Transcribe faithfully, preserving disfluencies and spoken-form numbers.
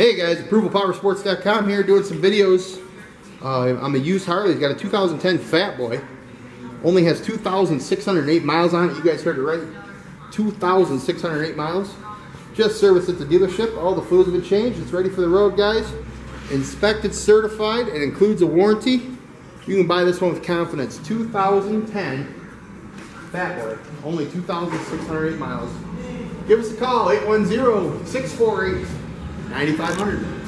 Hey guys, approval power sports dot com here doing some videos uh, on the used Harley. It's got a two thousand ten Fat Boy. Only has two thousand six hundred eight miles on it. You guys heard it right. two thousand six hundred eight miles. Just serviced at the dealership. All the fluids have been changed. It's ready for the road, guys. Inspected, certified, and includes a warranty. You can buy this one with confidence. two thousand ten Fat Boy. Only two thousand six hundred eight miles. Give us a call, eight one zero, six four eight, nine five hundred.